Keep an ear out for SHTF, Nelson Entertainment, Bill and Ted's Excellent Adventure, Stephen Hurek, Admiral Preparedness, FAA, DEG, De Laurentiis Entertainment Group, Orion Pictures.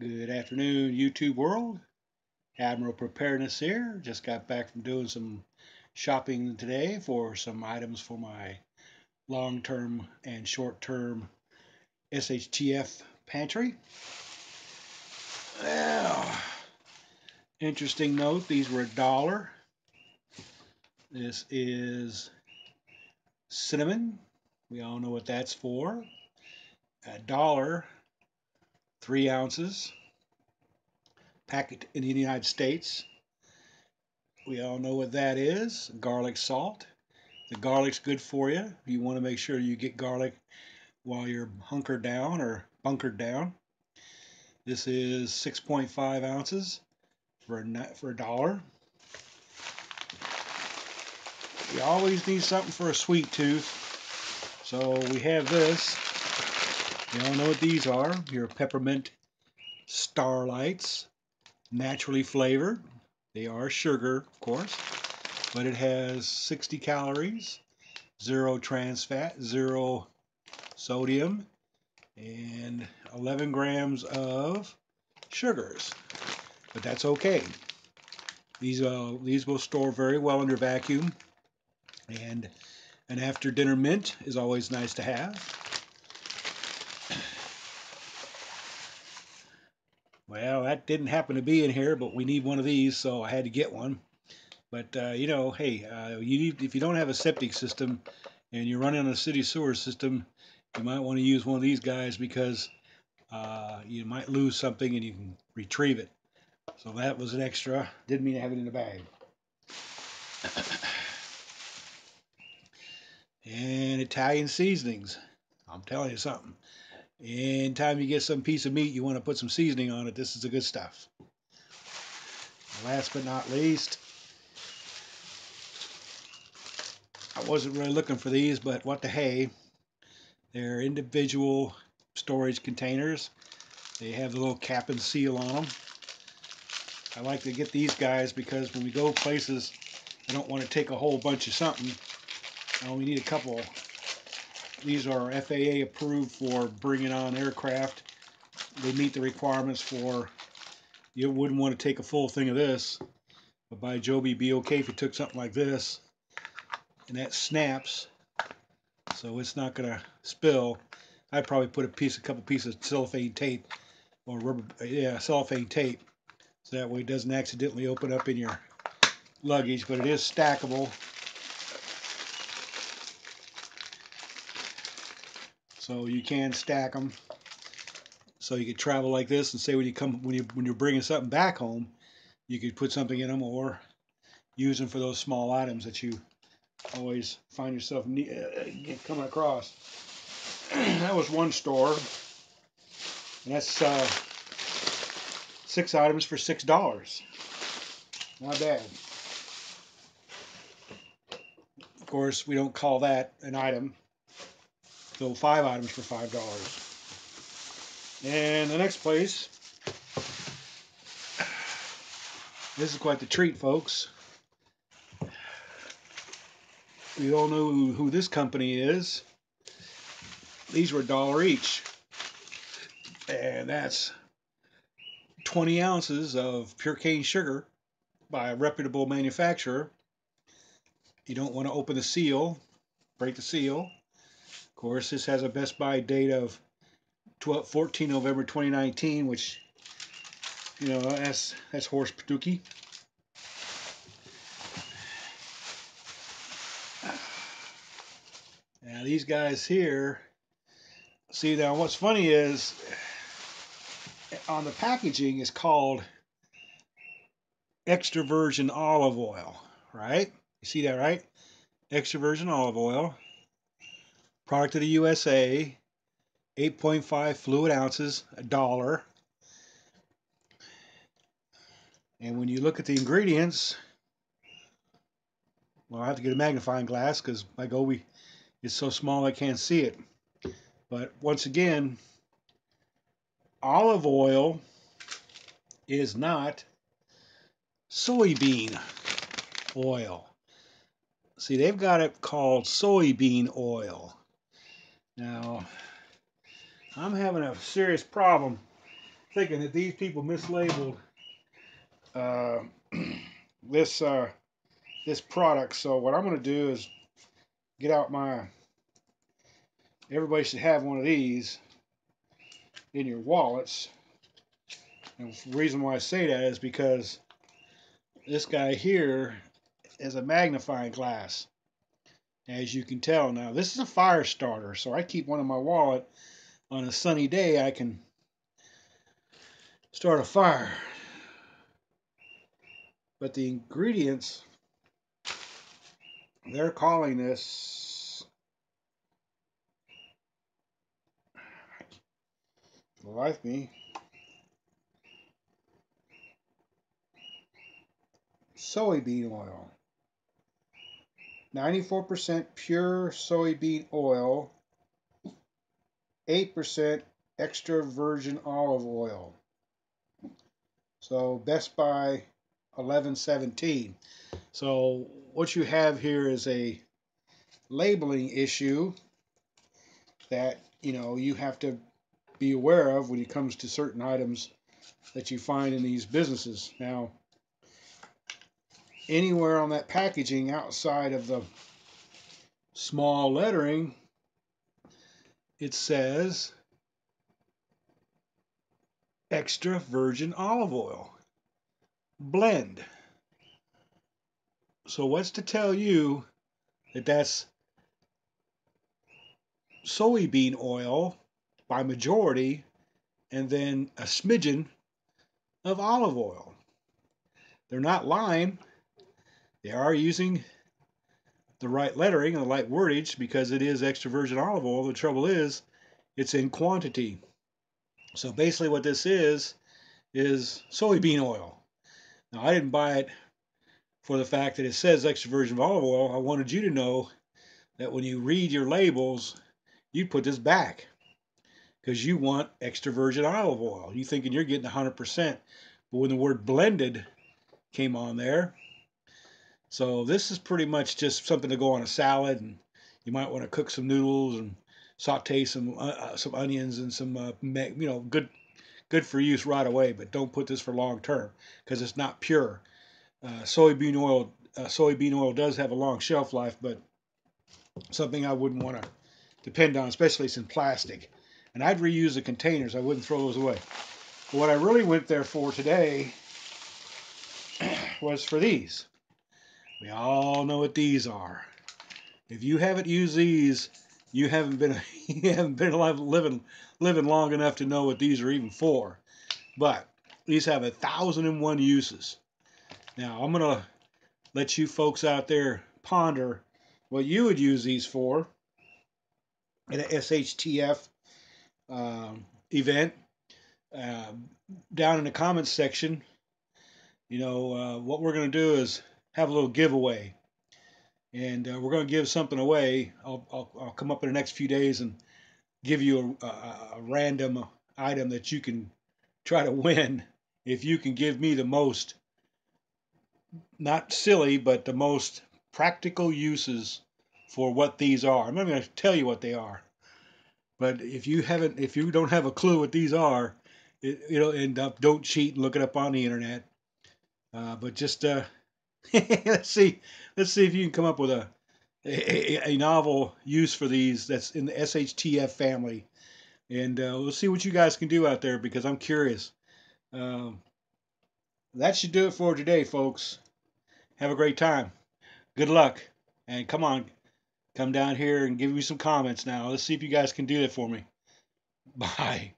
Good afternoon, YouTube world. Admiral Preparedness here. Just got back from doing some shopping today for some items for my long-term and short-term SHTF pantry. Well, interesting note, these were $1. This is cinnamon. We all know what that's for. $1. 3 ounces, packed in the United States. We all know what that is, garlic salt. The garlic's good for you. You want to make sure you get garlic while you're hunkered down or bunkered down. This is 6.5 ounces for $1. You always need something for a sweet tooth. So we have this. You all know what these are. Your peppermint starlights, naturally flavored. They are sugar, of course, but it has 60 calories, 0 trans fat, 0 sodium, and 11 grams of sugars. But that's okay. These will store very well under vacuum. And an after-dinner mint is always nice to have. Well, that didn't happen to be in here, but we need one of these, so I had to get one. But, you know, hey, if you don't have a septic system and you're running on a city sewer system, you might want to use one of these guys because you might lose something and you can retrieve it. So that was an extra. Didn't mean to have it in the bag. And Italian seasonings. I'm telling you something. Anytime you get some piece of meat, you want to put some seasoning on it. This is the good stuff. Last but not least, I wasn't really looking for these, but what the hey. They're individual storage containers. They have the little cap and seal on them. I like to get these guys because when we go places, I don't want to take a whole bunch of something. I only need a couple. These are FAA approved for bringing on aircraft. They meet the requirements for, you wouldn't want to take a full thing of this, but by Jove, you'd be okay if you took something like this. And that snaps, so it's not going to spill. I'd probably put a couple pieces of cellophane tape or rubber, yeah, cellophane tape, so that way it doesn't accidentally open up in your luggage, but it is stackable. So you can stack them, so you could travel like this, and say when you're bringing something back home, you could put something in them or use them for those small items that you always find yourself coming across. That was one store, and that's 6 items for $6. Not bad. Of course, we don't call that an item. So 5 items for $5. And the next place, this is quite the treat, folks. We all know who this company is. These were $1 each. And that's 20 ounces of pure cane sugar by a reputable manufacturer. You don't want to open the seal, break the seal. Of course, this has a Best Buy date of 14 November 2019, which, you know, that's horse patooky. Now these guys here, see, now what's funny is on the packaging is called extra virgin olive oil, right? You see that, right? Extra virgin olive oil. Product of the USA, 8.5 fluid ounces, $1. And when you look at the ingredients, well, I have to get a magnifying glass because my GoBee is so small I can't see it. But once again, olive oil is not soybean oil. See, they've got it called soybean oil. Now, I'm having a serious problem thinking that these people mislabeled this product. So what I'm going to do is get out my, everybody should have one of these in your wallets. And the reason why I say that is because this guy here is a magnifying glass, as you can tell. Now this is a fire starter, so I keep one in my wallet. On a sunny day I can start a fire. But the ingredients, they're calling this life soybean oil, 94% pure soybean oil, 8% extra virgin olive oil. So Best Buy 1117. So what you have here is a labeling issue that, you know, you have to be aware of when it comes to certain items that you find in these businesses. Now, anywhere on that packaging outside of the small lettering, it says extra virgin olive oil blend. So what's to tell you that that's soybean oil by majority and then a smidgen of olive oil? They're not lying. They are using the right lettering and the right wordage because it is extra virgin olive oil. The trouble is, it's in quantity. So basically what this is soybean oil. Now I didn't buy it for the fact that it says extra virgin olive oil. I wanted you to know that when you read your labels, you put this back because you want extra virgin olive oil. You're thinking you're getting 100%, but when the word blended came on there, so this is pretty much just something to go on a salad, and you might want to cook some noodles and saute some onions and some you know, good for use right away. But don't put this for long term because it's not pure. Soybean oil does have a long shelf life, but something I wouldn't want to depend on, especially it's in plastic. And I'd reuse the containers. I wouldn't throw those away. But what I really went there for today was for these. We all know what these are. If you haven't used these, you haven't been alive, living long enough to know what these are even for. But these have 1,001 uses. Now I'm gonna let you folks out there ponder what you would use these for at an SHTF event. Down in the comments section, you know, what we're gonna do is have a little giveaway, and we're going to give something away. I'll come up in the next few days and give you a random item that you can try to win if you can give me the most, not silly, but the most practical uses for what these are. I'm not going to tell you what they are, but if you don't have a clue what these are, it'll end up, don't cheat and look it up on the internet, but just let's see if you can come up with a novel use for these that's in the SHTF family, and we'll see what you guys can do out there because I'm curious. That should do it for today, folks. Have a great time. Good luck, and come on, come down here and give me some comments now. Let's see if you guys can do that for me. Bye.